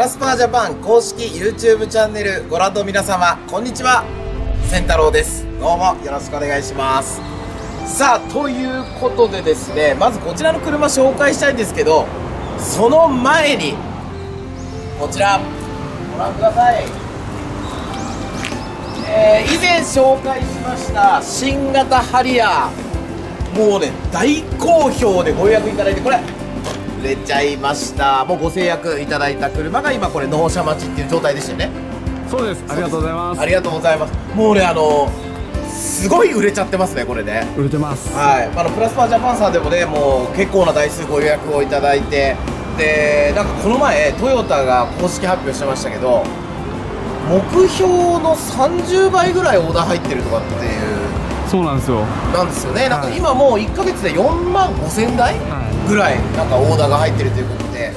ラスパージャパン公式 YouTube チャンネルご覧の皆様、こんにちは。仙太郎です。どうもよろしくお願いします。さあ、ということでですね、まずこちらの車紹介したいんですけど、その前にこちらご覧ください。以前紹介しました新型ハリアー、もうね大好評でご予約いただいて、これ売れちゃいました。もうご成約いただいた車が今これ納車待ちっていう状態でしたよね。そうです。ありがとうございます。ありがとうございます。もうねすごい売れちゃってますね、これね。売れてます。はい、プラスパージャパンさんでもね、もう結構な台数ご予約をいただいて、でなんかこの前トヨタが公式発表してましたけど、目標の30倍ぐらいオーダー入ってるとかっていう。そうなんですよ。なんですよね。なんか今もう1ヶ月で4万5,000台ぐらいなんかオーダーが入ってるということで、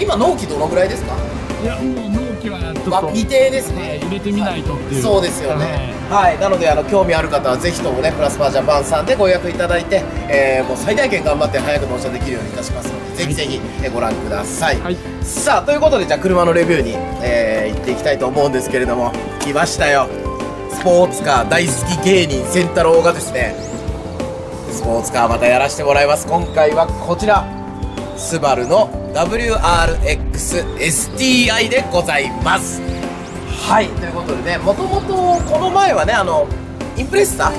今納期どのぐらいですか？いや、もう納期はちょっと、未定ですね。入れてみないとっていう。そうですよね。はい。なので興味ある方はぜひともね、プラスパージャパンさんでご予約いただいて、もう最大限頑張って早く納車できるようにいたしますので、ぜひぜひご覧ください。はい、さあ、ということでじゃあ車のレビューに、行っていきたいと思うんですけれども、来ましたよ。スポーツカー大好き芸人仙太郎がですね、スポーツカーまたやらせてもらいます。今回はこちらスバルの WRX STI でございます。はい、ということでね、もともとこの前はねインプレッサ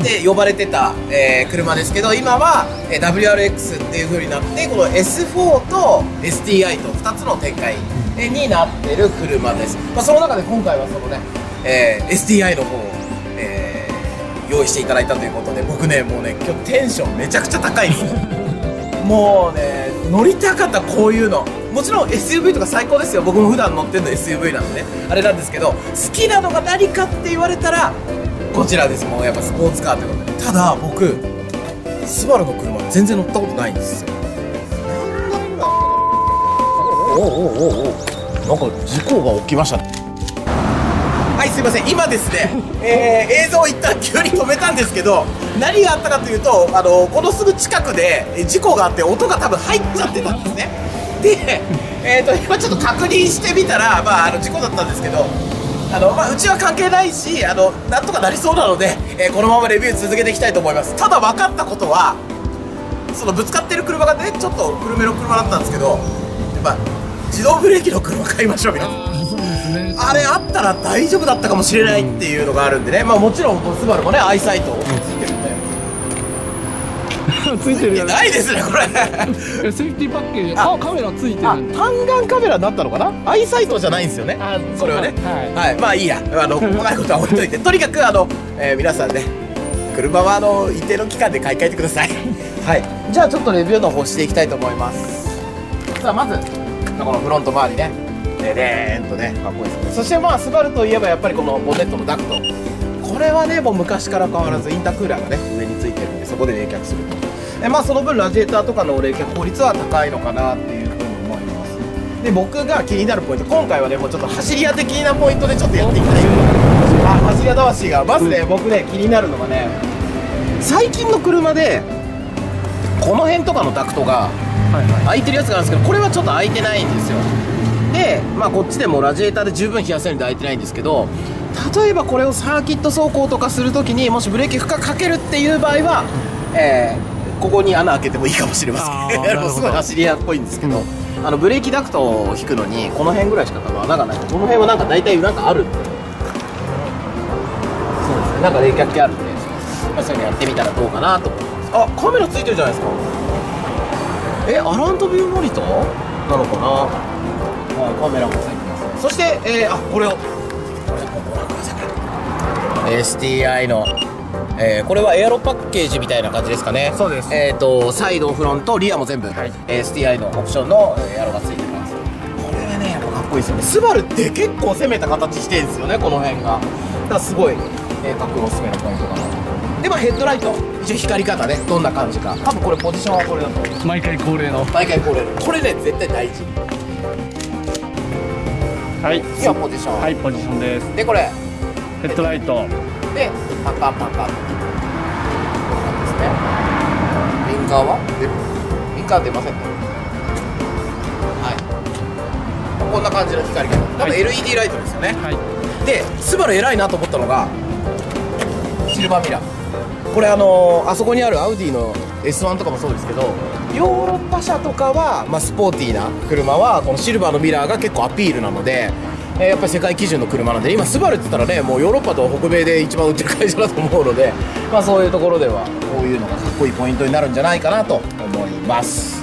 で呼ばれてた、車ですけど、今は WRX っていう風になって、この S4 と STI と2つの展開になってる車です。その中で今回はそのね、STI の方を用意していただいたということで、僕ねもうね今日テンションめちゃくちゃ高いんですよ。もうね乗りたかった、こういうの。もちろん SUV とか最高ですよ。僕も普段乗ってるの SUV なんでねあれなんですけど、好きなのが何かって言われたらこちらです。もうやっぱスポーツカーということで。ただ僕スバルの車全然乗ったことないんですよ。なんか事故が起きましたね。はい、すいません。今ですね、映像を一旦急に止めたんですけど、何があったかというと、このすぐ近くで事故があって、音が多分入っちゃってたんですね。で、今ちょっと確認してみたら、事故だったんですけど、うちは関係ないし、なんとかなりそうなので、このままレビュー続けていきたいと思います。ただ分かったことは、そのぶつかってる車がねちょっと古めの車だったんですけど、自動ブレーキの車買いましょうみたいな。あれあったら大丈夫だったかもしれないっていうのがあるんでね、もちろんスバルもねアイサイトついてるんでついてるよね。ないですねこれ。セーフティーパッケージ、カメラついてる。単眼カメラになったのかな。アイサイトじゃないんですよねこれはね。はい、まあいいや、細かいことは置いといて、とにかく皆さんね、車は一定の期間で買い替えてください。はい、じゃあちょっとレビューの方していきたいと思います。さあ、まずこのフロント周りね、ででーんとね、かっこいいですね。そしてスバルといえばやっぱりこのボンネットのダクト、これはねもう昔から変わらずインタークーラーがね上についてるんで、そこで冷却すると。でその分ラジエーターとかの冷却効率は高いのかなっていうふうに思います。で僕が気になるポイント、今回はねもうちょっと走り屋的なポイントでちょっとやっていきたい。走り屋魂がまずね、僕ね気になるのがね、最近の車でこの辺とかのダクトが開いてるやつがあるんですけど、これはちょっと開いてないんですよ。でこっちでもラジエーターで十分冷やせるんで開いてないんですけど、例えばこれをサーキット走行とかするときにもしブレーキ負荷かけるっていう場合は、ここに穴開けてもいいかもしれませんけどすごい走り屋っぽいんですけど、ブレーキダクトを引くのにこの辺ぐらいしか多分穴がない。この辺はなんか大体なんかあるんで、そうですね、なんか冷却器あるんで、そういうのやってみたらどうかなと思います。あ、カメラついてるじゃないですか。アランドビューモニターなのかな。カメラもついてますね。そして、これ STI の、これはエアロパッケージみたいな感じですかね。そうです。サイド、フロント、リアも全部、はい、STI のオプションのエアロがついてます。これはねやっぱかっこいいですよね。スバルって結構攻めた形してるんですよね、この辺が。だからすごいかっこいい、おすすめのポイントかな。でヘッドライト、一応光り方ね、どんな感じか。多分これポジションはこれだと、毎回恒例のこれね絶対大事。はい、次はポジション。はい、ポジションです。で、これヘッドライトでパカパカですね。ウィンカーは？ウィンカー出ませんね。はい。こんな感じの光が多分 LED ライトですよね、はい、でスバル偉いなと思ったのがシルバーミラー、これあそこにあるアウディの S1 とかもそうですけど、ヨーロッパ車とかは、まあ、スポーティーな車はこのシルバーのミラーが結構アピールなので、やっぱり世界基準の車なんで、今スバルって言ったらね、もうヨーロッパと北米で一番売ってる会社だと思うので、まあ、そういうところではこういうのがかっこいいポイントになるんじゃないかなと思います。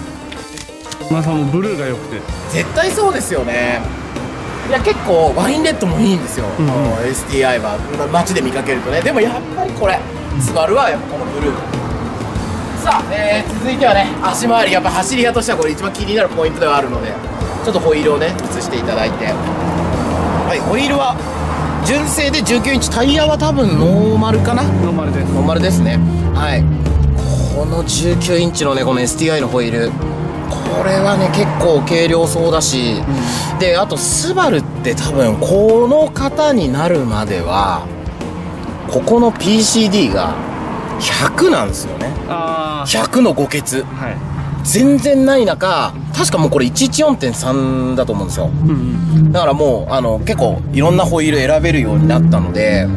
まあさんもブルーが良くて絶対そうですよね。いや結構ワインレッドもいいんですよ、うん、STI は街で見かけるとね。でもやっぱりこれスバルはやっぱこのブルー。さあ、続いてはね、足回り、やっぱ走り屋としてはこれ一番気になるポイントではあるので、ちょっとホイールをね移していただいて、はい、ホイールは純正で19インチ、タイヤは多分ノーマルかな、ノーマルです、ノーマルですね。はい、この19インチのねこの STI のホイール、これはね結構軽量そうだし、うん、であとスバルって多分この型になるまではここの PCD が100なんですよね。100の5欠、はい、全然ない中、確かもうこれ 114.3 だと思うんですよ、うんうん、だからもう結構いろんなホイール選べるようになったので、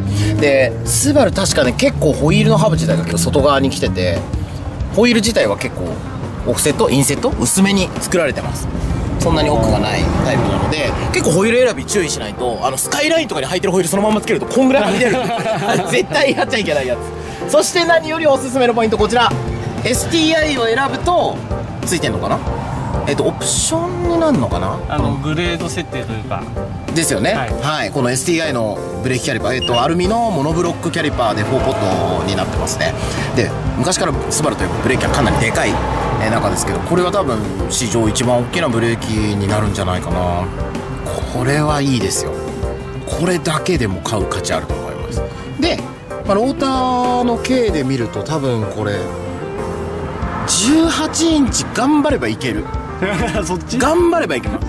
でスバル確かね結構ホイールのハブ自体が結構外側に来てて、ホイール自体は結構オフセットインセット薄めに作られてます。そんなに奥がないタイプなので、結構ホイール選び注意しないと、スカイラインとかに履いてるホイールそのままつけるとこんぐらいはみ出る絶対やっちゃいけないやつ。そして何よりおすすめのポイントこちら、 STI を選ぶとついてんのかな、オプションになるのかな、グレード設定というかですよね、はい、はい、この STI のブレーキキャリパー、アルミのモノブロックキャリパーで4ポットになってますね。で昔からスバルというブレーキはかなりでかい中ですけど、これは多分史上一番大きなブレーキになるんじゃないかな。これはいいですよ、これだけでも買う価値あると思います。で、まあ、ローターの径で見ると多分これ18インチ頑張ればいけるそっち頑張ればいけます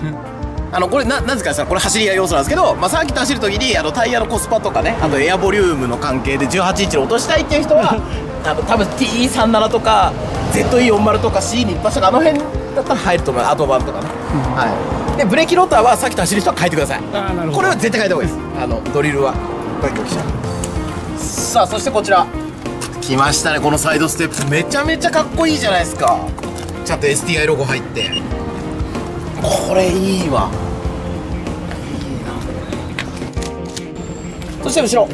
これなぜかさ、これ走り屋要素なんですけど、まあ、サーキット走る時にタイヤのコスパとかね、あとエアボリュームの関係で18インチに落としたいっていう人は多分 T37 とか ZE40 とか C21 とかあの辺だったら入ると思う、アドバンとかね、はい、でブレーキローターはさっきと走る人は変えてください。これは絶対変えた方がいいです。ドリルはこれさあ、そしてこちら来ましたね、このサイドステップめちゃめちゃかっこいいじゃないですか。ちゃんと STI ロゴ入って、これいいわ、いいな。そして後ろ、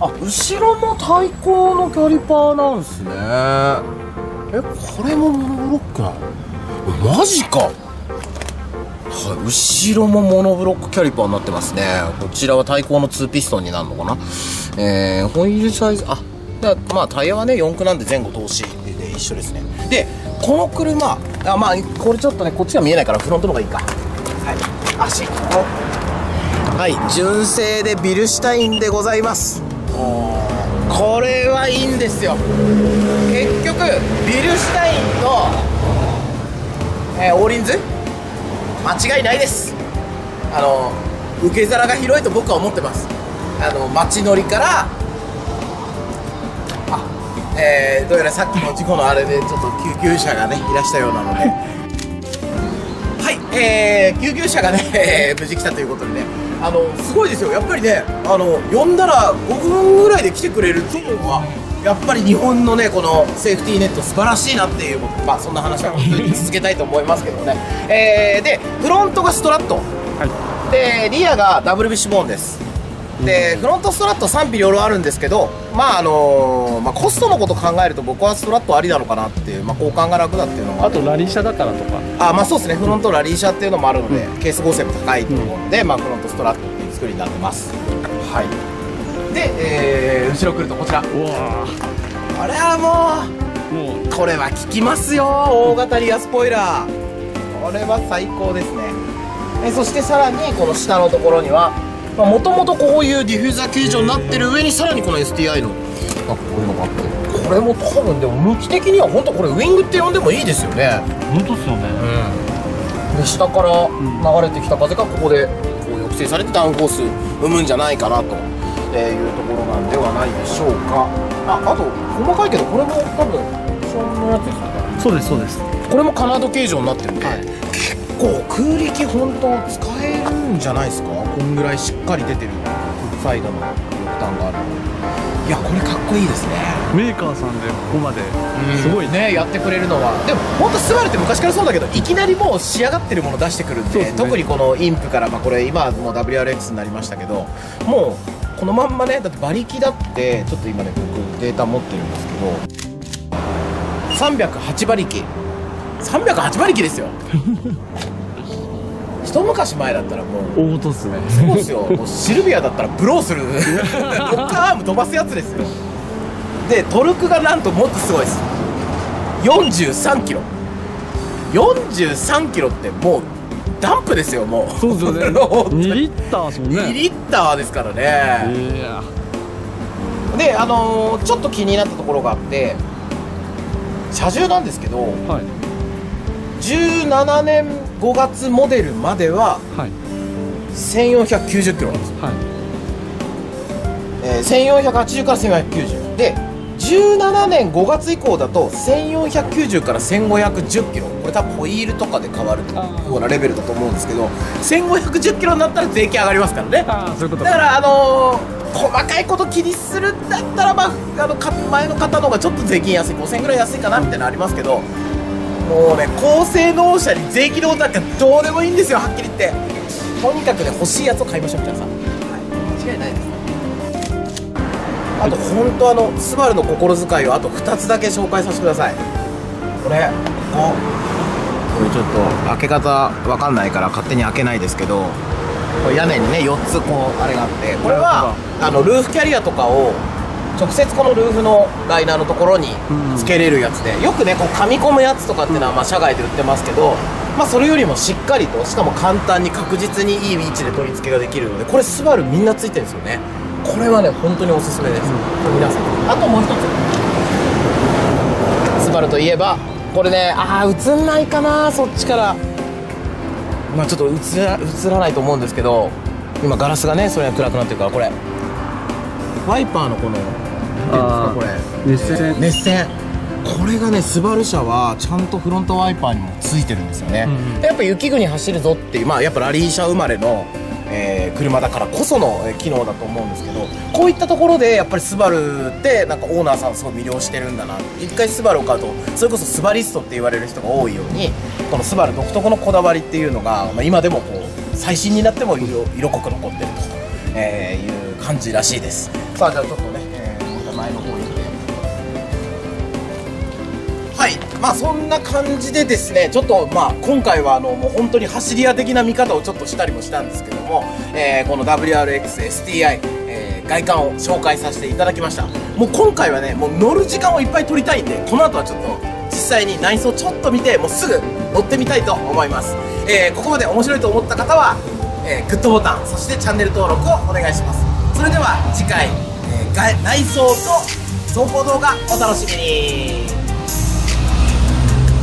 あ、後ろも対向のキャリパーなんすね。これもモノブロックなの？マジか、はい、後ろもモノブロックキャリパーになってますね。こちらは対向の2ピストンになるのかな。ホイールサイズ、あ、だからまあタイヤはね4駆なんで前後通しで一緒ですね。でこの車、あ、まあこれちょっとねこっちが見えないからフロントの方がいいか。はい、足、はい、純正でビルシュタインでございます。これはいいんですよ。結局ビルシュタインの、オーリンズ間違いないです。受け皿が広いと僕は思ってます。街乗りから、あ、どうやらさっきの事故のあれでちょっと救急車がねいらしたようなのではい、救急車がね無事来たということでね、すごいですよ。やっぱりね、呼んだら5分ぐらいで来てくれるっていうのはやっぱり日本のねこのセーフティーネット素晴らしいなっていう、まあそんな話は本当に続けたいと思いますけどねでフロントがストラット、はい、でリアがダブルビッシュボーンです。でフロントストラット賛否両論あるんですけど、まあまあ、コストのこと考えると僕はストラットありなのかなっていう、まあ、交換が楽だっていうのも あとラリー車だからとか、あ、まあそうですね、フロントラリー車っていうのもあるので、うん、ケース合成も高いと思うので、まあ、フロントストラットっていう作りになってます。はい、で、後ろ来るとこちら、これはもうこれは効きますよ、大型リアスポイラー、これは最高ですね。そしてさらにこの下のところにはもともとこういうディフューザー形状になってる上にさらにこの STI のこういうのがあって、これも多分でも向き的には本当これウイングって呼んでもいいですよね。本当っすよね、うん、で下から流れてきた風がここでこう抑制されてダウンフォース生むんじゃないかなというところなんではないでしょうか。あと細かいけどこれも多分オプションのやつですよね。そうですそうです。これもカナード形状になってるんで、はい、結構空力本当使えるんじゃないですか。こんぐらいしっかり出てるサイドのロクタンがある。いやこれかっこいいですね。メーカーさんでここまですごいねやってくれるのは。でも本当スバルって昔からそうだけど、いきなりもう仕上がってるもの出してくるんで、ね、特にこのインプから、まあ、これ今もう WRX になりましたけど、もうこのまんまね。だって馬力だってちょっと今ね僕データ持ってるんですけど308馬力308馬力ですよ一昔前だったらもう大音っすね。そうですよシルビアだったらブローするロッカーアーム飛ばすやつですよ。でトルクがなんともっとすごいです。43キロってもうダンプですよ。もうそうですよね2リッターですもんね。2リッターですからね。いやでちょっと気になったところがあって、車重なんですけど、はい、17年5月モデルまでは1490キロなんですよ、はい1480から1490で、17年5月以降だと1490から1510キロ、これ多分ホイールとかで変わるようなレベルだと思うんですけど、1510キロになったら税金上がりますからね。そういうことだから細かいこと気にするんだったら、まあ、前の方の方がちょっと税金安い5000円ぐらい安いかなみたいなのありますけど、もうね高性能車に税金のことなんかどうでもいいんですよ、はっきり言って。とにかくね欲しいやつを買いましょう皆さん、はい、間違いないです。あと本当スバルの心遣いをあと2つだけ紹介させてください。これちょっと開け方わかんないから勝手に開けないですけど、屋根にね4つこうあれがあって、これはルーフキャリアとかを直接このルーフのライナーのところにつけれるやつで、よくねこう噛み込むやつとかっていうのはまあ社外で売ってますけど、まあそれよりもしっかりと、しかも簡単に確実にいい位置で取り付けができるので、これスバルみんなついてるんですよね。これはね本当におすすめです、皆さん。あともう一つスバルといえばこれね、映んないかなそっちから、まあちょっと映らないと思うんですけど、今ガラスがねそれが暗くなってるから、これワイパーのこのなんていうんですか、これ熱線、これがねスバル車はちゃんとフロントワイパーにもついてるんですよね、うん、でやっぱ雪国走るぞっていう、まあやっぱラリー車生まれの、車だからこその機能だと思うんですけど、こういったところでやっぱりスバルってなんかオーナーさんすごい魅了してるんだな。一回スバルを買うとそれこそスバリストって言われる人が多いように、このスバル独特のこだわりっていうのが、まあ、今でもこう最新になっても色濃く残ってると、いう感じらしいです。さあじゃあちょっとね、前の方に、はい、まあそんな感じでですね、ちょっとまあ今回はもう本当に走り屋的な見方をちょっとしたりもしたんですけども、この WRX STI、外観を紹介させていただきました。もう今回はねもう乗る時間をいっぱい取りたいんで、この後はちょっと実際に内装ちょっと見て、もうすぐ乗ってみたいと思います、ここまで面白いと思った方は、グッドボタン、そしてチャンネル登録をお願いします。それでは次回、内装と走行動画お楽しみに。